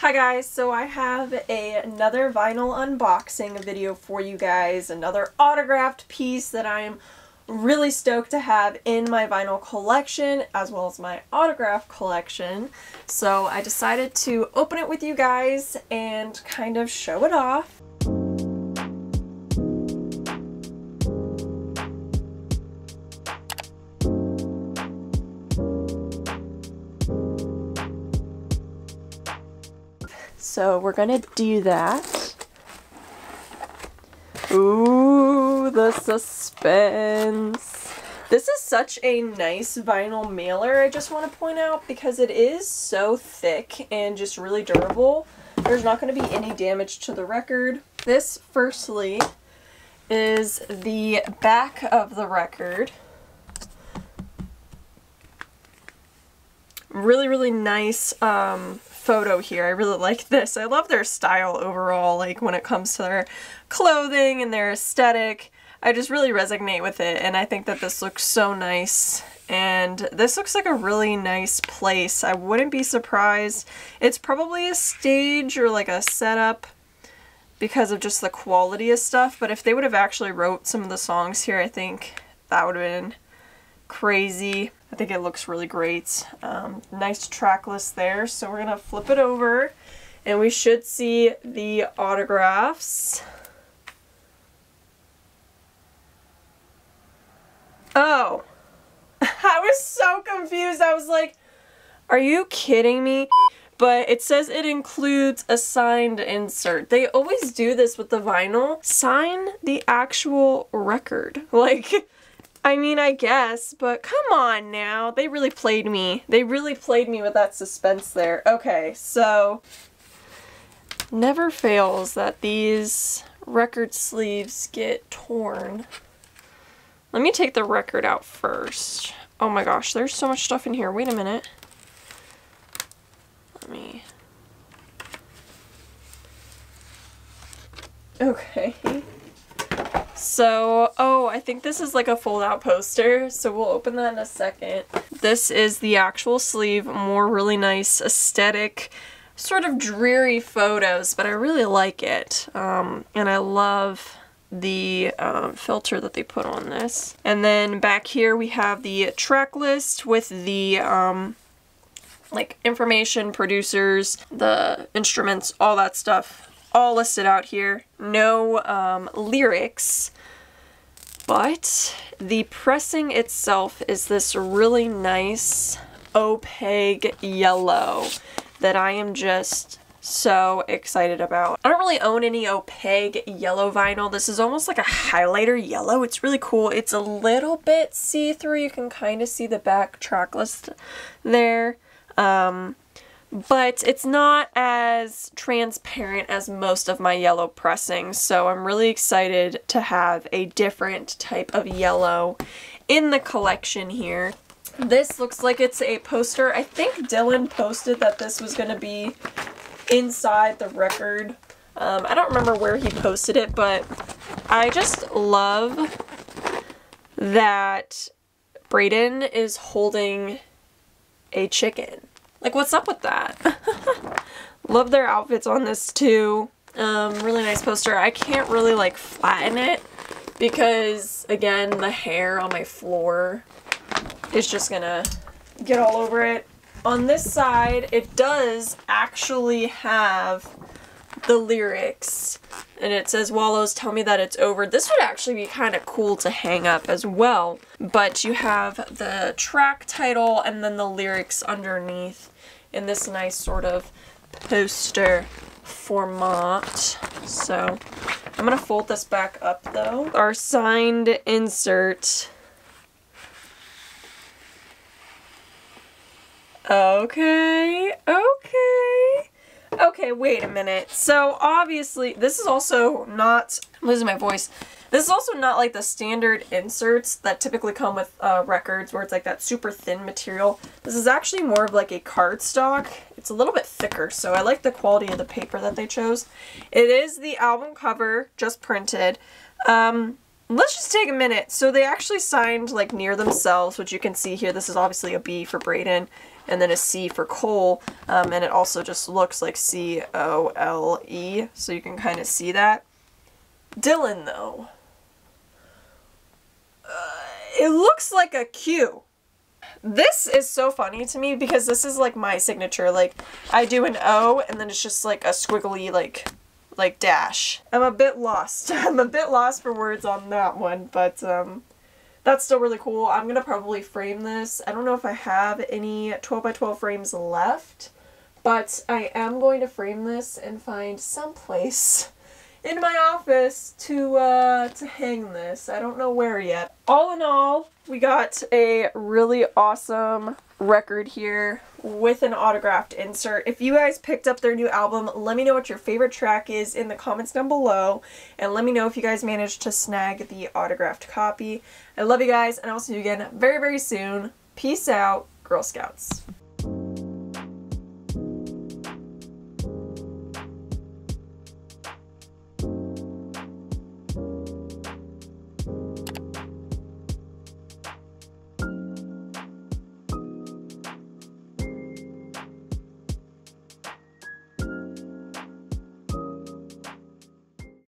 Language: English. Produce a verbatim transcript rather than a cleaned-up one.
Hi guys, so I have a, another vinyl unboxing video for you guys, another autographed piece that I'm really stoked to have in my vinyl collection as well as my autograph collection. So I decided to open it with you guys and kind of show it off. So we're gonna do that. Ooh, the suspense. This is such a nice vinyl mailer, I just want to point out, because it is so thick and just really durable. There's not going to be any damage to the record. This, firstly, is the back of the record. Really, really nice um, photo here. I really like this. I love their style overall, like when it comes to their clothing and their aesthetic. I just really resonate with it, and I think that this looks so nice. And this looks like a really nice place. I wouldn't be surprised. It's probably a stage or like a setup because of just the quality of stuff, but if they would have actually wrote some of the songs here, I think that would have been crazy. I think it looks really great. Um, nice track list there. So we're gonna flip it over and we should see the autographs. Oh, I was so confused. I was like, are you kidding me? But it says it includes a signed insert. They always do this with the vinyl. Sign the actual record. Like, I mean, I guess, but come on now. They really played me. They really played me with that suspense there. Okay, so never fails that these record sleeves get torn. Let me take the record out first. Oh my gosh, there's so much stuff in here. Wait a minute. Let me... Okay. So, oh, I think this is like a fold-out poster, so we'll open that in a second. This is the actual sleeve, more really nice aesthetic, sort of dreary photos, but I really like it. Um, and I love the um, filter that they put on this. And then back here we have the track list with the um, like information, producers, the instruments, all that stuff. All listed out here, no um, lyrics, but the pressing itself is this really nice opaque yellow that I am just so excited about. I don't really own any opaque yellow vinyl. This is almost like a highlighter yellow. It's really cool. It's a little bit see-through. You can kind of see the back track list there. Um, But it's not as transparent as most of my yellow pressings, so I'm really excited to have a different type of yellow in the collection here. This looks like it's a poster. I think Dylan posted that this was going to be inside the record. Um, I don't remember where he posted it, but I just love that Brayden is holding a chicken. Like, what's up with that? Love their outfits on this too. Um, really nice poster. I can't really like flatten it because, again, the hair on my floor is just gonna get all over it. On this side, it does actually have the lyrics, and it says, "Wallows, tell me that it's over." This would actually be kind of cool to hang up as well, but you have the track title and then the lyrics underneath in this nice sort of poster format. So I'm gonna fold this back up though. Our signed insert. Okay, okay. Okay, wait a minute. So obviously, this is also not, I'm losing my voice. This is also not like the standard inserts that typically come with uh, records where it's like that super thin material. This is actually more of like a cardstock. It's a little bit thicker, so I like the quality of the paper that they chose. It is the album cover, just printed. Um, Let's just take a minute. So they actually signed like near themselves, which you can see here. This is obviously a B for Brayden and then a C for Cole. Um, and it also just looks like C O L E. So you can kind of see that. Dylan, though. Uh, it looks like a Q. This is so funny to me because this is like my signature. Like I do an O and then it's just like a squiggly like... like dash. I'm a bit lost. I'm a bit lost for words on that one, but um, that's still really cool. I'm gonna probably frame this. I don't know if I have any twelve by twelve frames left, but I am going to frame this and find some place in my office to uh, to hang this. I don't know where yet. All in all, we got a really awesome record here with an autographed insert. If you guys picked up their new album, let me know what your favorite track is in the comments down below, and let me know if you guys managed to snag the autographed copy. I love you guys, and I'll see you again very, very soon. Peace out, Girl Scouts.